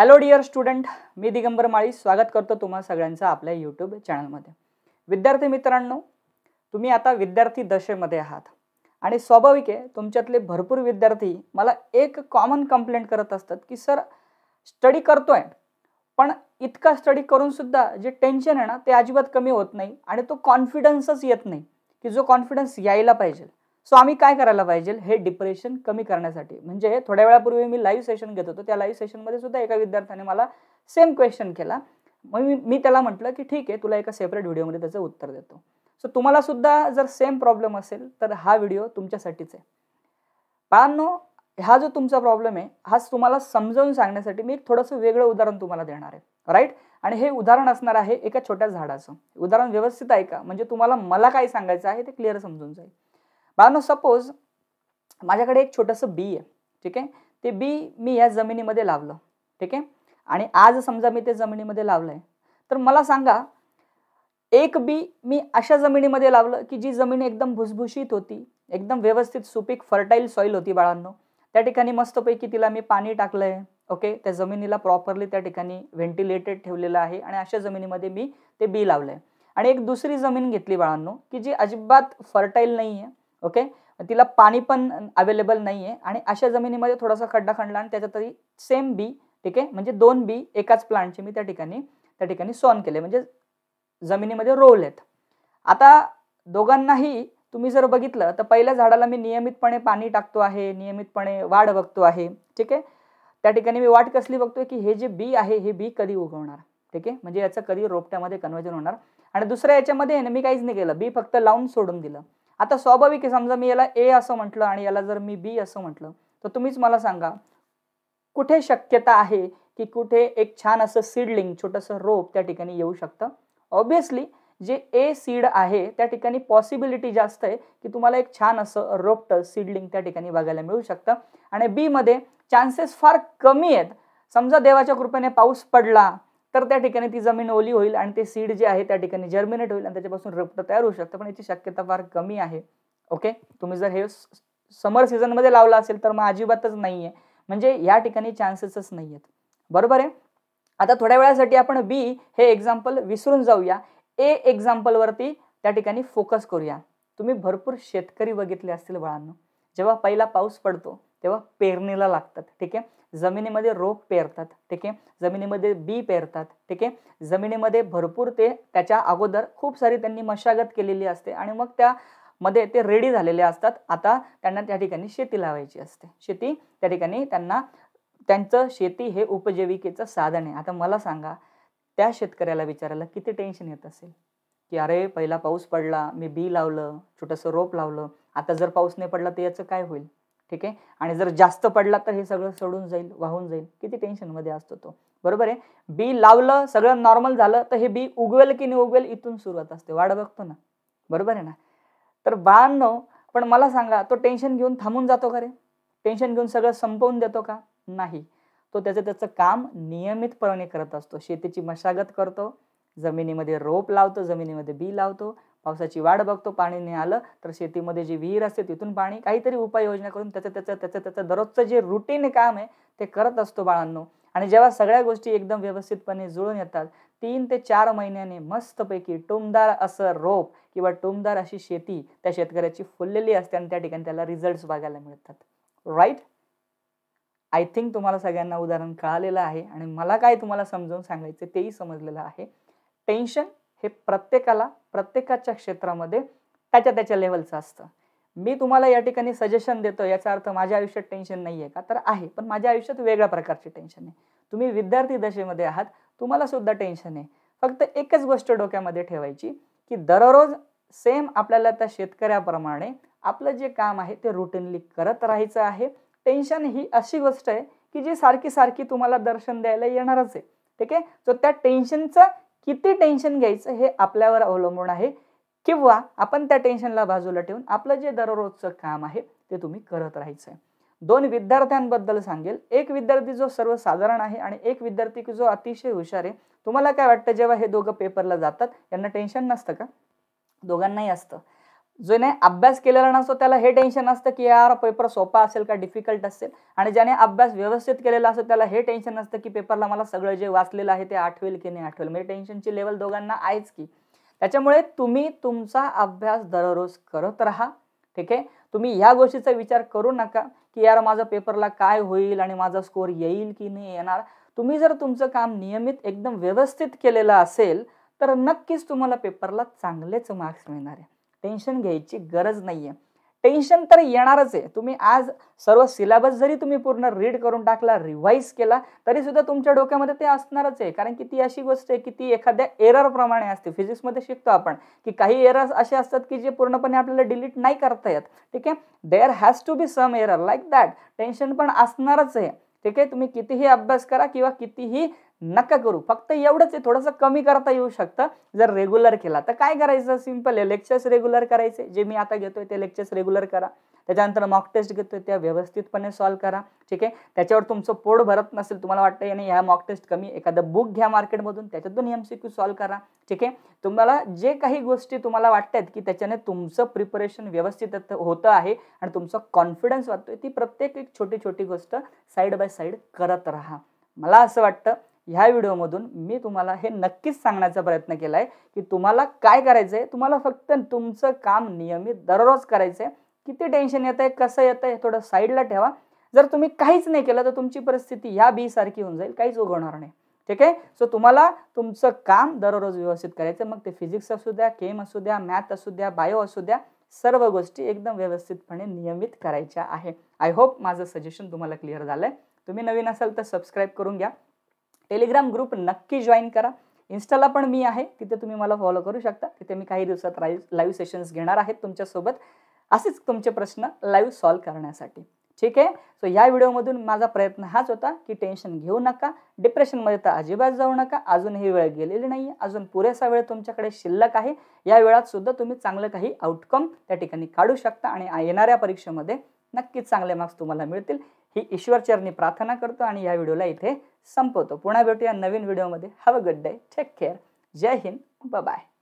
Hello dear student, मी दिगंबर माळी स्वागत करतो तुम्हा सगळ्यांचं आपल्या यूट्यूब चॅनलमध्ये। विद्यार्थी मित्रांनो, तुम्ही आता विद्यार्थी दशेमध्ये आहात आणि स्वाभाविक आहे तुमच्यातले भरपूर विद्यार्थी मला एक कॉमन कंप्लेंट करत असतात की सर स्टडी करतोय पण इतका स्टडी करून सुद्धा जे टेंशन आहे ना ते अजिबात कमी होत नाही आणि तो कॉन्फिडन्सच येत नाही की जो कॉन्फिडन्स यायला पाहिजे। सो आम्ही काय करायला पाहिजे हे डिप्रेशन कमी करण्यासाठी, म्हणजे थोड्या वेळापूर्वी मी लाईव्ह सेशन घेत होतो, त्या लाईव्ह सेशनमध्ये सुद्धा एका विद्यार्थ्याने मला सेम क्वेश्चन केला। मी त्याला म्हटलं की ठीक आहे, तुला एका सेपरेट व्हिडिओमध्ये त्याचं उत्तर देतो। सो तुम्हाला सुद्धा जर सेम प्रॉब्लेम असेल तर हा व्हिडिओ तुमच्यासाठीच आहे। बाळांनो, हा जो तुमचा प्रॉब्लेम आहे हाच तुम्हाला समजावून सांगण्यासाठी मी एक थोडंसं वेगळं उदाहरण तुम्हाला देणार आहे, राईट। आणि हे उदाहरण असणार आहे एका छोट्या झाडाचं। उदाहरण व्यवस्थित ऐका म्हणजे तुम्हाला मला काय सांगायचं आहे ते क्लिअर समजून जाईल। बाळांनो, सपोज माझ्याकडे एक छोटंसं बी आहे, ठीक आहे। ते बी मी या जमिनीमध्ये लावलं, ठीक आहे। आणि आज समजा मी ते जमिनीमध्ये लावलं आहे तर मला सांगा, एक बी मी अशा जमिनीमध्ये लावलं की जी जमीन एकदम भुसभुशीत होती, एकदम व्यवस्थित सुपीक फर्टाईल सॉईल होती। बाळांनो, त्या ठिकाणी मस्तपैकी तिला मी पाणी टाकलं आहे, ओके। त्या जमिनीला प्रॉपरली त्या ठिकाणी व्हेंटिलेटेड ठेवलेलं आहे आणि अशा जमिनीमध्ये मी ते बी लावलं आहे। आणि एक दुसरी जमीन घेतली बाळांनो की जी अजिबात फर्टाईल नाही आहे, ओके। तिला पाणी पण अवेलेबल नाही आहे आणि अशा जमिनीमध्ये थोडासा खड्डा खणला आणि त्याच्यातही सेम बी, ठीक आहे, म्हणजे दोन बी एकाच प्लांटचे मी त्या ठिकाणी सॉन केले, म्हणजे जमिनीमध्ये रोवलेत। आता दोघांनाही तुम्ही जर बघितलं तर पहिल्या झाडाला मी नियमितपणे पाणी टाकतो आहे, नियमितपणे वाढ बघतो आहे, ठीक आहे। त्या ठिकाणी मी वाट कसली बघतोय की हे जे बी आहे हे बी कधी उगवणार, ठीक आहे, म्हणजे याचं कधी रोपट्यामध्ये कन्वर्जन होणार। आणि दुसऱ्या याच्यामध्ये मी काहीच नाही केलं, बी फक्त लावून सोडून दिलं। आता स्वाभाविक आहे समजा मी याला ए असं म्हटलं आणि याला जर मी बी असं म्हटलं तर तुम्हीच मला सांगा कुठे शक्यता आहे की कुठे एक छान असं सीडलिंग छोटंसं रोप त्या ठिकाणी येऊ शकतं। ऑब्व्हियसली जे ए सीड आहे त्या ठिकाणी पॉसिबिलिटी जास्त आहे की तुम्हाला एक छान असं रोपटं सीडलिंग त्या ठिकाणी बघायला मिळू शकतं। आणि बीमध्ये चान्सेस फार कमी आहेत, समजा देवाच्या कृपेने पाऊस पडला तर त्या ठिकाणी ती जमीन ओली होईल आणि ते सीड जे आहे त्या ठिकाणी जर्मिनेट होईल आणि त्याच्यापासून रोपटं तयार होऊ शकतं, पण याची शक्यता फार कमी आहे, ओके। तुम्ही जर हे समर सीझनमध्ये लावलं असेल तर मग अजिबातच नाही आहे, म्हणजे या ठिकाणी चान्सेसच नाही आहेत, बरोबर आहे। आता थोड्या वेळासाठी आपण बी हे एक्झाम्पल विसरून जाऊया, ए एक्झाम्पलवरती त्या ठिकाणी फोकस करूया। तुम्ही भरपूर शेतकरी बघितले असतील बाळांनो, जेव्हा पहिला पाऊस पडतो तेव्हा पेरणीला लागतात, ठीक आहे। जमिनीमध्ये रोप पेरतात, ठीक आहे, जमिनीमध्ये बी पेरतात, ठीक आहे। जमिनीमध्ये भरपूर ते त्याच्या अगोदर खूप सारी त्यांनी मशागत केलेली असते आणि मग त्यामध्ये ते रेडी झालेले असतात। आता त्यांना त्या ठिकाणी शेती लावायची असते, शेती त्या ठिकाणी त्यांचं शेती हे उपजीविकेचं साधन आहे। आता मला सांगा त्या शेतकऱ्याला विचारायला किती टेन्शन येत असेल की अरे पहिला पाऊस पडला, मी बी लावलं, छोटंसं रोप लावलं, आता जर पाऊस नाही पडला तर याचं काय होईल, ठीक आहे। आणि जर जास्त पडला तर हे सगळं सोडून जाईल, वाहून जाईल, किती टेन्शनमध्ये असतो तो, बरोबर आहे। बी लावलं, सगळं नॉर्मल झालं तर हे बी उगवेल की नाही उगवेल इथून सुरुवात असते, वाढ बघतो ना, बरोबर आहे ना। तर बाळांनो, पण मला सांगा तो टेन्शन घेऊन थांबून जातो का रे? टेन्शन घेऊन सगळं संपवून देतो का? नाही, तो त्याचं काम नियमितपणे करत असतो। शेतीची मशागत करतो, जमिनीमध्ये रोप लावतो, जमिनीमध्ये बी लावतो, पावसाची वाढ बघतो, पाणी नाही आलं तर शेतीमध्ये जी विहीर असते तिथून पाणी, काहीतरी उपाययोजना करून त्याचं दररोजचं जे रुटीन काम आहे ते करत असतो बाळांनो। आणि जेव्हा सगळ्या गोष्टी एकदम व्यवस्थितपणे जुळून येतात 3 ते 4 महिन्याने मस्तपैकी टुमदार असं रोप किंवा टुमदार अशी शेती त्या शेतकऱ्याची फुललेली असते आणि त्या ठिकाणी त्याला रिझल्ट्स बघायला मिळतात, राईट। आय थिंक तुम्हाला सगळ्यांना उदाहरण कळालेलं आहे आणि मला काय तुम्हाला समजावून सांगायचं तेही समजलेलं आहे। टेन्शन हे प्रत्येकाला प्रत्येकाच्या क्षेत्रामध्ये त्याच्या लेवलचं असतं। मी तुम्हाला या ठिकाणी सजेशन देतो याचा अर्थ माझ्या आयुष्यात टेन्शन नाही आहे का? तर आहे, पण माझ्या आयुष्यात वेगळ्या प्रकारचे टेन्शन आहे। तुम्ही विद्यार्थी दशेमध्ये आहात, तुम्हाला सुद्धा टेन्शन आहे। फक्त एकच गोष्ट डोक्यामध्ये ठेवायची की दररोज सेम आपल्याला त्या शेतकऱ्याप्रमाणे आपलं जे काम आहे ते रुटीनली करत राहायचं आहे। टेन्शन ही अशी गोष्ट आहे की जी सारखी सारखी तुम्हाला दर्शन द्यायला येणारच आहे, ठीक आहे। सो त्या टेन्शनचं किती टेन्शन घ्यायचं हे आपल्यावर अवलंबून आहे, किंवा आपण त्या टेन्शनला बाजूला ठेवून आपलं जे दररोजचं काम आहे ते तुम्ही करत राहायचं आहे। 2 विद्यार्थ्यांबद्दल सांगेल, एक विद्यार्थी जो सर्वसाधारण आहे आणि एक विद्यार्थी की जो अतिशय हुशार आहे। तुम्हाला काय वाटतं जेव्हा हे दोघं पेपरला जातात यांना टेन्शन नसतं का? दोघांनाही असतं, ज्याने अभ्यास केलेला नसतो त्याला हे टेन्शन असतं की यार पेपर सोपा असेल का डिफिकल्ट असेल, आणि ज्याने अभ्यास व्यवस्थित केलेला असतो त्याला हे टेन्शन असतं की पेपरला मला सगळं जे वाचलेलं आहे ते आठवेल की नाही आठवेल. म्हणजे टेन्शनची लेवल दोघांना आहेच की. त्याच्यामुळे तुम्ही तुमचा अभ्यास दररोज करत राहा. ठीक आहे, तुम्ही ह्या गोष्टीचा विचार करू नका की यार माझा पेपरला काय होईल आणि माझा स्कोर येईल की नाही येणार. तुम्ही जर तुमचं काम नियमित एकदम व्यवस्थित केलेलं असेल तर नक्कीच तुम्हाला पेपरला चांगलेच मार्क्स मिळणार आहे. टेन्शन घ्यायची गरज नाही आहे. टेन्शन तर येणारच आहे. तुम्ही आज सर्व सिलेबस जरी तुम्ही पूर्ण रीड करून टाकला, रिवाइज केला, तरी सुद्धा तुमच्या डोक्यामध्ये ते असणारच आहे. कारण की ती अशी गोष्ट आहे की ती एखाद्या एरर प्रमाणे असते. फिजिक्समध्ये शिकतो आपण की काही एरर्स असे असतात की जे पूर्णपणे आपल्याला डिलीट नाही करता येत. ठीक आहे, there has to be some error like that. Tension पण असणारच आहे. ठीक आहे, तुम्ही कितीही अभ्यास करा किंवा कितीही नका करू, फक्त एवढंच आहे थोडंसं कमी करता येऊ शकतं जर रेग्युलर केला तर. काय करायचं, सिंपल आहे, लेक्चर्स रेग्युलर करायचे. जे मी आता घेतोय ते लेक्चर्स रेग्युलर करा, त्याच्यानंतर मॉक टेस्ट घेतोय त्या व्यवस्थितपणे सॉल्व करा. ठीक आहे, त्याच्यावर तुमचं पोट भरत नसेल, तुम्हाला वाटतं याने ह्या मॉक टेस्ट कमी, एखादं बुक घ्या मार्केटमधून, त्याच्यातून MCQ सॉल्व करा. ठीक आहे, तुम्हाला जे काही गोष्टी तुम्हाला वाटतात की त्याच्याने तुमचं प्रिपरेशन व्यवस्थित होतं आहे आणि तुमचा कॉन्फिडन्स वाटतोय, ती प्रत्येक एक छोटी छोटी गोष्ट साईड बाय साईड करत राहा. मला असं वाटतं ह्या व्हिडिओमधून मी तुम्हाला हे नक्कीच सांगण्याचा प्रयत्न केला आहे की तुम्हाला काय करायचं आहे. तुम्हाला फक्त तुमचं काम नियमित दररोज करायचं आहे. किती टेन्शन येतं आहे, कसं येतं आहे, थोडं साईडला ठेवा. जर तुम्ही काहीच नाही केलं तर तुमची परिस्थिती ह्या बी सारखी होऊन जाईल, काहीच उगवणार नाही. ठीक आहे, सो तुम्हाला तुमचं काम दररोज व्यवस्थित करायचं. मग ते फिजिक्स असू द्या, केम असू द्या, मॅथ असू द्या, बायो असू द्या, सर्व गोष्टी एकदम व्यवस्थितपणे नियमित करायच्या आहे. आय होप माझं सजेशन तुम्हाला क्लिअर झालं आहे. तुम्ही नवीन असाल तर सबस्क्राईब करून घ्या. टेलिग्राम ग्रुप नक्की जॉईन करा. इन्स्टाला पण मी आहे, तिथे तुम्ही मला फॉलो करू शकता. तिथे मी काही दिवसात लाईव्ह सेशन्स घेणार आहेत तुमच्यासोबत, असेच तुमचे प्रश्न लाईव्ह सॉल्व करण्यासाठी. ठीक आहे, सो ह्या व्हिडिओमधून माझा प्रयत्न हाच होता की टेन्शन घेऊ नका, डिप्रेशनमध्ये तर अजिबात जाऊ नका. अजूनही वेळ गेलेली नाही आहे, अजून पुरेसा वेळ तुमच्याकडे शिल्लक आहे. या वेळात सुद्धा तुम्ही चांगलं काही आउटकम त्या ठिकाणी काढू शकता आणि येणाऱ्या परीक्षेमध्ये नक्कीच चांगले मार्क्स तुम्हाला मिळतील ही ईश्वरचरणी प्रार्थना करतो आणि या व्हिडिओला इथे संपवतो. पुन्हा भेटूया नवीन व्हिडिओमध्ये. Have a good day, take care, जय हिंद, बाय.